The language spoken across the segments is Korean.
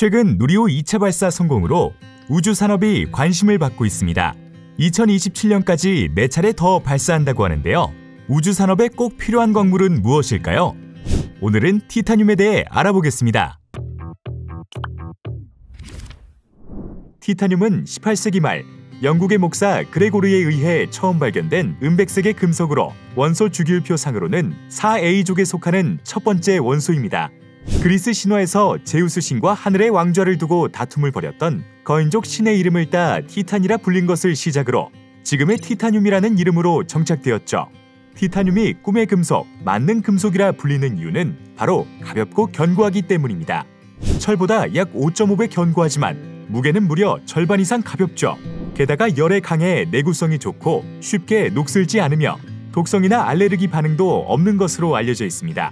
최근 누리호 2차 발사 성공으로 우주산업이 관심을 받고 있습니다. 2027년까지 4차례 더 발사한다고 하는데요. 우주산업에 꼭 필요한 광물은 무엇일까요? 오늘은 티타늄에 대해 알아보겠습니다. 티타늄은 18세기 말 영국의 목사 그레고르에 의해 처음 발견된 은백색의 금속으로 원소 주기율표상으로는 4A족에 속하는 첫 번째 원소입니다. 그리스 신화에서 제우스 신과 하늘의 왕좌를 두고 다툼을 벌였던 거인족 신의 이름을 따 티탄이라 불린 것을 시작으로 지금의 티타늄이라는 이름으로 정착되었죠. 티타늄이 꿈의 금속, 만능 금속이라 불리는 이유는 바로 가볍고 견고하기 때문입니다. 철보다 약 5.5배 견고하지만 무게는 무려 절반 이상 가볍죠. 게다가 열에 강해 내구성이 좋고 쉽게 녹슬지 않으며 독성이나 알레르기 반응도 없는 것으로 알려져 있습니다.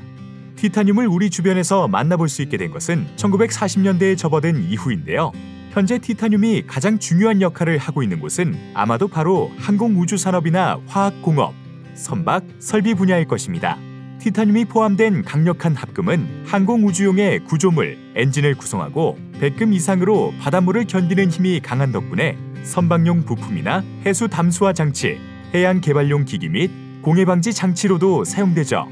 티타늄을 우리 주변에서 만나볼 수 있게 된 것은 1940년대에 접어든 이후인데요. 현재 티타늄이 가장 중요한 역할을 하고 있는 곳은 아마도 바로 항공우주산업이나 화학공업, 선박, 설비 분야일 것입니다. 티타늄이 포함된 강력한 합금은 항공우주용의 구조물, 엔진을 구성하고 100금 이상으로 바닷물을 견디는 힘이 강한 덕분에 선박용 부품이나 해수 담수화 장치, 해양 개발용 기기 및 공해 방지 장치로도 사용되죠.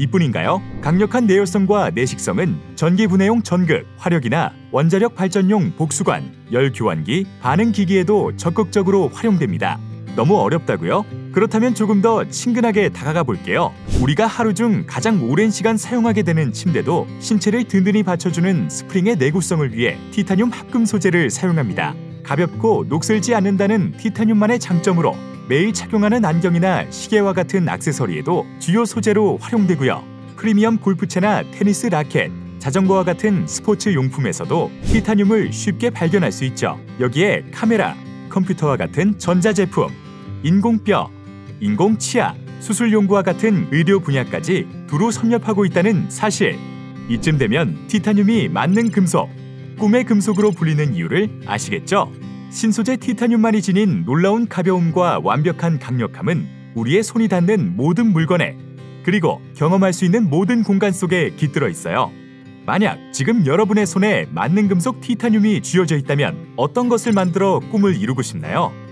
이뿐인가요? 강력한 내열성과 내식성은 전기 분해용 전극, 화력이나 원자력 발전용 복수관, 열 교환기, 반응 기기에도 적극적으로 활용됩니다. 너무 어렵다고요? 그렇다면 조금 더 친근하게 다가가 볼게요. 우리가 하루 중 가장 오랜 시간 사용하게 되는 침대도 신체를 든든히 받쳐주는 스프링의 내구성을 위해 티타늄 합금 소재를 사용합니다. 가볍고 녹슬지 않는다는 티타늄만의 장점으로 매일 착용하는 안경이나 시계와 같은 액세서리에도 주요 소재로 활용되고요. 프리미엄 골프채나 테니스 라켓, 자전거와 같은 스포츠 용품에서도 티타늄을 쉽게 발견할 수 있죠. 여기에 카메라, 컴퓨터와 같은 전자제품, 인공뼈, 인공치아, 수술 용구와 같은 의료 분야까지 두루 섭렵하고 있다는 사실. 이쯤 되면 티타늄이 만능 금속, 꿈의 금속으로 불리는 이유를 아시겠죠? 신소재 티타늄만이 지닌 놀라운 가벼움과 완벽한 강력함은 우리의 손이 닿는 모든 물건에 그리고 경험할 수 있는 모든 공간 속에 깃들어 있어요. 만약 지금 여러분의 손에 만능 금속 티타늄이 쥐어져 있다면 어떤 것을 만들어 꿈을 이루고 싶나요?